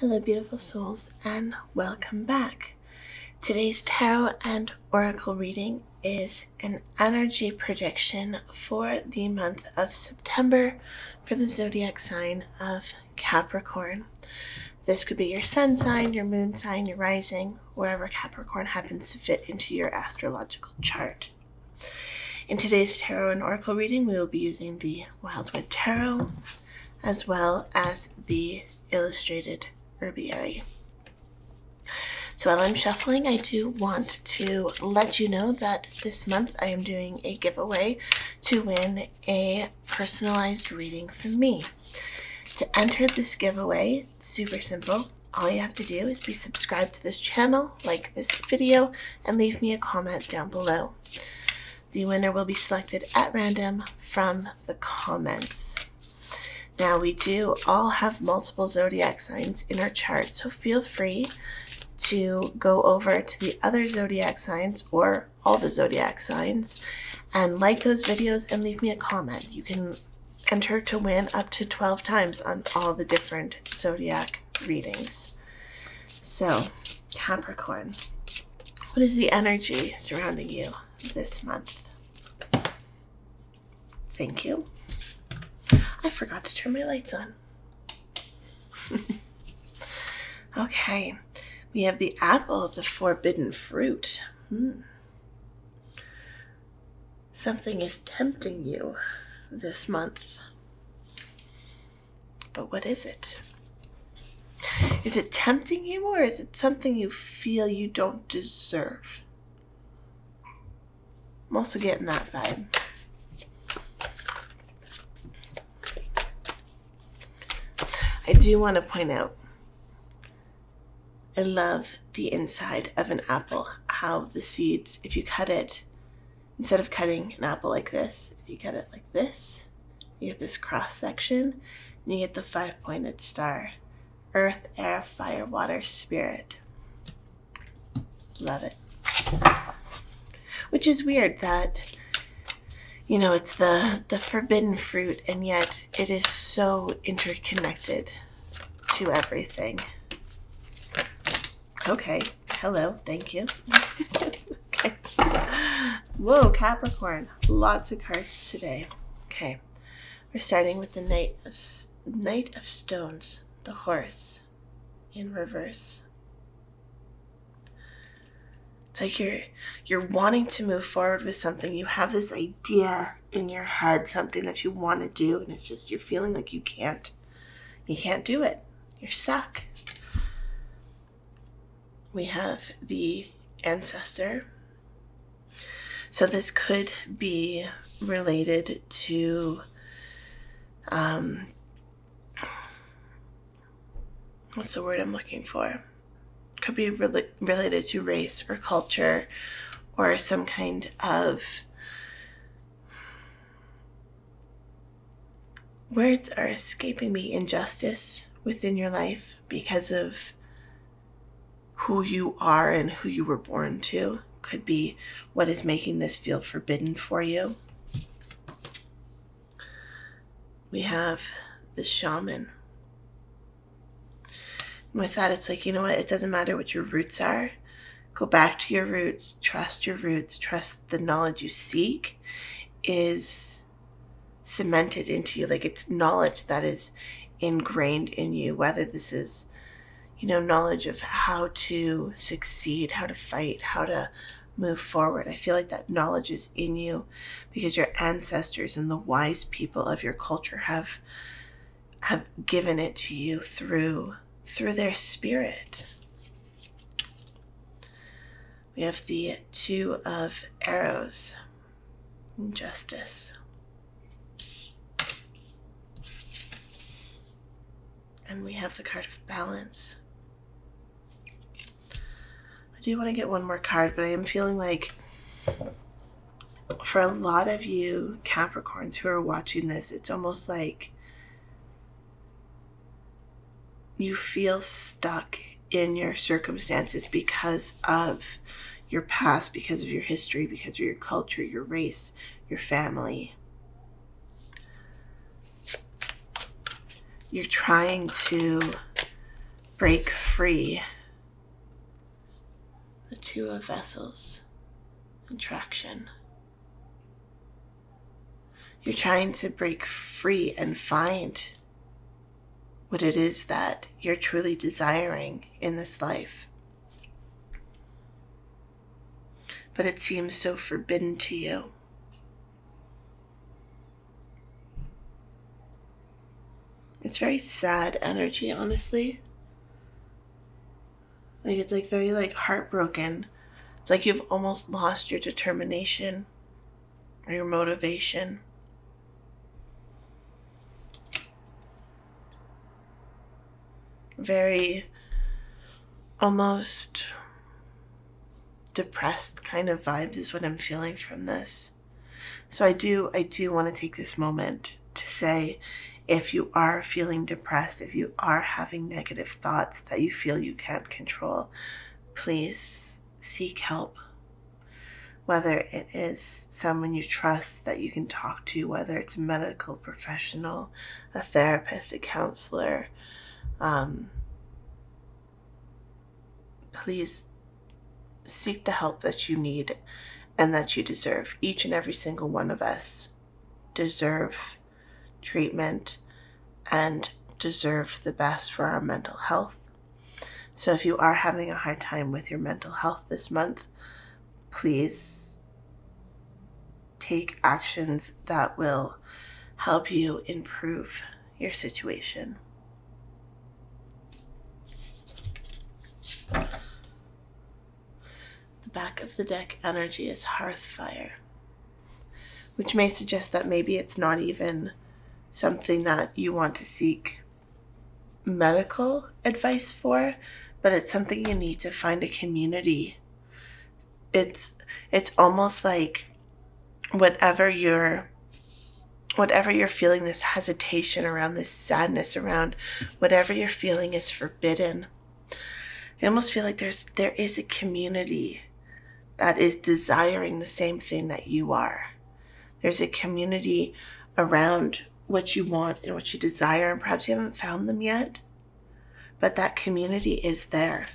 Hello beautiful souls, and welcome back. Today's tarot and oracle reading is an energy prediction for the month of September for the zodiac sign of Capricorn. This could be your sun sign, your moon sign, your rising, wherever Capricorn happens to fit into your astrological chart. In today's tarot and oracle reading, we will be using the Wildwood Tarot as well as the Illustrated Herbiary. So while I'm shuffling, I do want to let you know that this month I am doing a giveaway to win a personalized reading from me. To enter this giveaway, it's super simple. All you have to do is be subscribed to this channel, like this video, and leave me a comment down below. The winner will be selected at random from the comments. Now, we do all have multiple zodiac signs in our chart, so feel free to go over to the other zodiac signs or all the zodiac signs and like those videos and leave me a comment. You can enter to win up to 12 times on all the different zodiac readings. So, Capricorn, what is the energy surrounding you this month? Thank you. I forgot to turn my lights on. Okay, we have the apple of the forbidden fruit. Something is tempting you this month. But what is it? Is it tempting you, or is it something you feel you don't deserve? I'm also getting that vibe. I do want to point out, I love the inside of an apple, how the seeds, if you cut it, instead of cutting an apple like this, if you cut it like this, you get this cross section, and you get the 5-pointed star. Earth, air, fire, water, spirit. Love it. Which is weird that, you know, it's the forbidden fruit, and yet it is so interconnected to everything. Okay, hello, thank you. Okay. Whoa, Capricorn, lots of cards today. Okay, we're starting with the Knight of Stones, the horse, in reverse. It's like you're wanting to move forward with something. You have this idea in your head, something that you want to do, and it's just you're feeling like you can't do it. You're stuck. We have the ancestor. So this could be related to what's the word I'm looking for? Could be related to race or culture or some kind of... Words are escaping me. Injustice within your life because of who you are and who you were born to. Could be what is making this feel forbidden for you. We have the shaman. With that, it's like, you know what, it doesn't matter what your roots are. Go back to your roots, trust your roots, trust the knowledge you seek is cemented into you. Like, it's knowledge that is ingrained in you, whether this is, you know, knowledge of how to succeed, how to fight, how to move forward. I feel like that knowledge is in you because your ancestors and the wise people of your culture have given it to you through their spirit. We have the Two of Arrows, injustice. And we have the card of balance. I do want to get one more card, but I am feeling like for a lot of you Capricorns who are watching this, it's almost like you feel stuck in your circumstances because of your past, because of your history, because of your culture, your race, your family. You're trying to break free. The Two of Vessels, contraction. You're trying to break free and find what it is that you're truly desiring in this life. But it seems so forbidden to you. It's very sad energy, honestly. Like, it's like very like heartbroken. It's like you've almost lost your determination or your motivation. Very almost depressed kind of vibes is what I'm feeling from this. So I do want to take this moment to say, if you are feeling depressed, if you are having negative thoughts that you feel you can't control, please seek help. Whether it is someone you trust that you can talk to, whether it's a medical professional, a therapist, a counselor, please seek the help that you need and that you deserve. Each and every single one of us deserve treatment and deserve the best for our mental health. So if you are having a hard time with your mental health this month, please take actions that will help you improve your situation. The back of the deck energy is hearth fire, which may suggest that maybe it's not even something that you want to seek medical advice for, but it's something you need to find a community. It's almost like whatever you're feeling, this hesitation around, this sadness around, whatever you're feeling is forbidden. I almost feel like there is a community that is desiring the same thing that you are. There's a community around what you want and what you desire, and perhaps you haven't found them yet, but that community is there.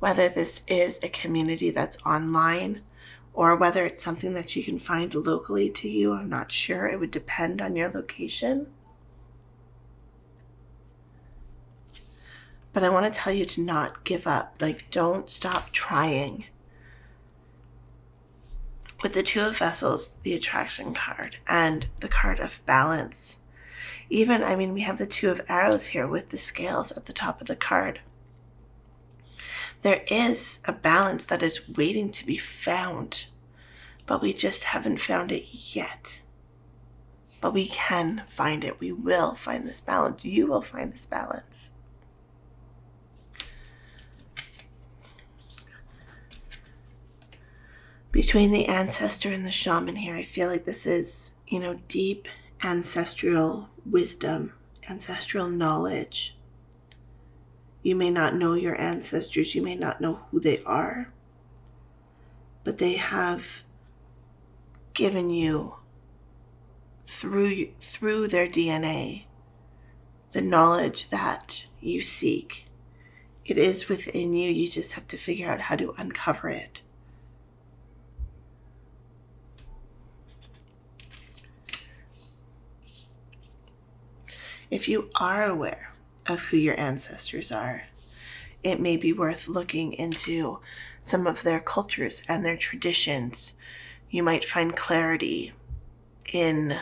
Whether this is a community that's online or whether it's something that you can find locally to you, I'm not sure. It would depend on your location. But I want to tell you to not give up. Like, don't stop trying. With the Two of Vessels, the attraction card, and the card of balance. Even, I mean, we have the Two of Arrows here with the scales at the top of the card. There is a balance that is waiting to be found, but we just haven't found it yet. But we can find it. We will find this balance. You will find this balance. Between the ancestor and the shaman here, I feel like this is, you know, deep ancestral wisdom, ancestral knowledge. You may not know your ancestors, you may not know who they are, but they have given you, through their DNA, the knowledge that you seek. It is within you, you just have to figure out how to uncover it. If you are aware of who your ancestors are, it may be worth looking into some of their cultures and their traditions. You might find clarity in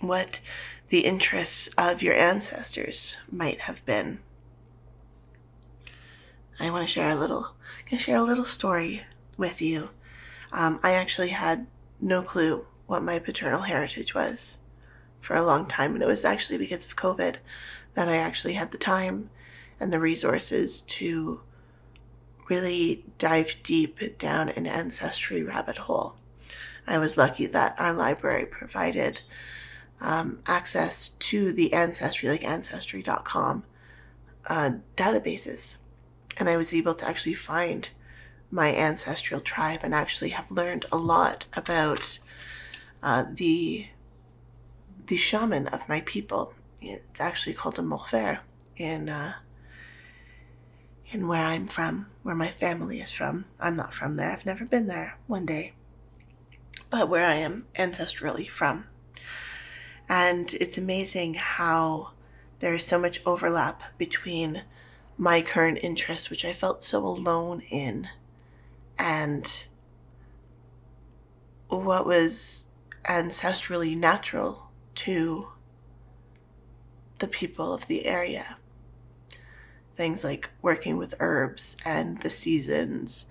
what the interests of your ancestors might have been. I want to share a little story with you. I actually had no clue what my paternal heritage was for a long time, and it was actually because of COVID that I actually had the time and the resources to really dive deep down an ancestry rabbit hole. I was lucky that our library provided access to the ancestry, like ancestry.com databases, and I was able to actually find my ancestral tribe and actually have learned a lot about the shaman of my people. It's actually called a morfere in where I'm from, where my family is from. I'm not from there. I've never been there. One day. But where I am ancestrally from. And it's amazing how there is so much overlap between my current interests, which I felt so alone in, and what was ancestrally natural to the people of the area. Things like working with herbs and the seasons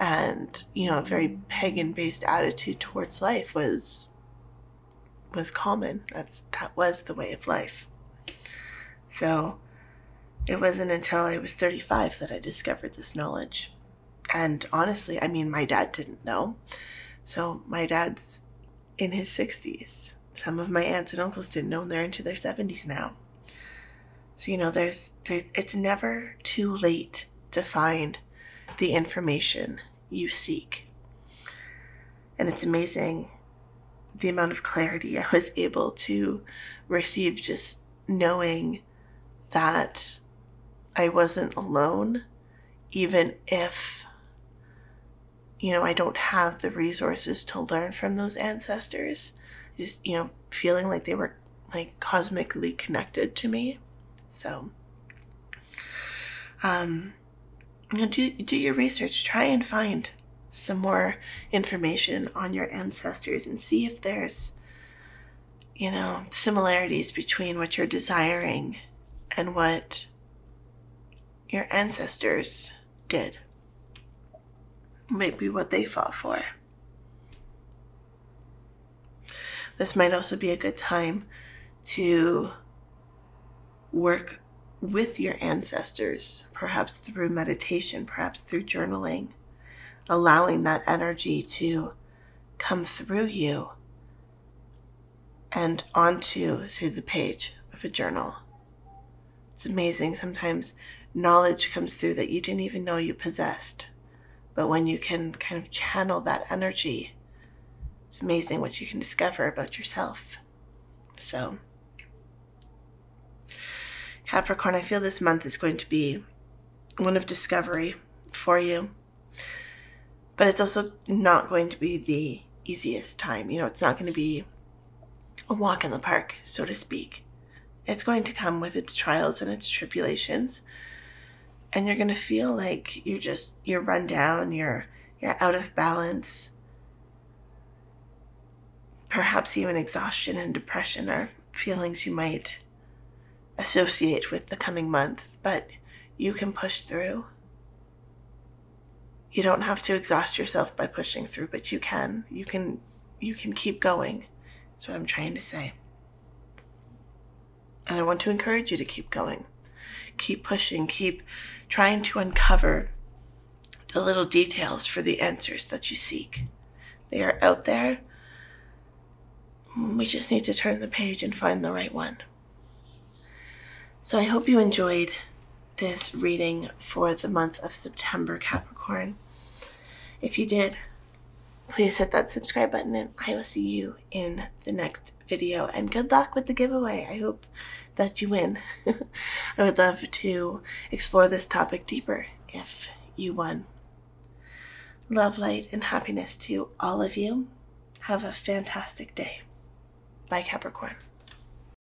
and, you know, a very pagan-based attitude towards life was common. That was the way of life. So it wasn't until I was 35 that I discovered this knowledge. And honestly, I mean, my dad didn't know. So my dad's in his 60s. Some of my aunts and uncles didn't know, and they're into their 70s now. So, you know, it's never too late to find the information you seek. And it's amazing the amount of clarity I was able to receive just knowing that I wasn't alone, even if, you know, I don't have the resources to learn from those ancestors. Just, you know, feeling like they were like cosmically connected to me. So, you know, do your research. Try and find some more information on your ancestors and see if there's, you know, similarities between what you're desiring and what your ancestors did. Maybe what they fought for. This might also be a good time to work with your ancestors, perhaps through meditation, perhaps through journaling, allowing that energy to come through you and onto, say, the page of a journal. It's amazing. Sometimes knowledge comes through that you didn't even know you possessed. But when you can kind of channel that energy, it's amazing what you can discover about yourself. So, Capricorn, I feel this month is going to be one of discovery for you. But it's also not going to be the easiest time. You know, it's not going to be a walk in the park, so to speak. It's going to come with its trials and its tribulations. And you're going to feel like you're run down, you're out of balance. Perhaps even exhaustion and depression are feelings you might associate with the coming month, but you can push through. You don't have to exhaust yourself by pushing through, but you can. You can keep going. That's what I'm trying to say. And I want to encourage you to keep going. Keep pushing. Keep trying to uncover the little details for the answers that you seek. They are out there. We just need to turn the page and find the right one. So I hope you enjoyed this reading for the month of September, Capricorn. If you did, please hit that subscribe button, and I will see you in the next video. And good luck with the giveaway. I hope that you win. I would love to explore this topic deeper if you won. Love, light, and happiness to all of you. Have a fantastic day. Bye, Capricorn.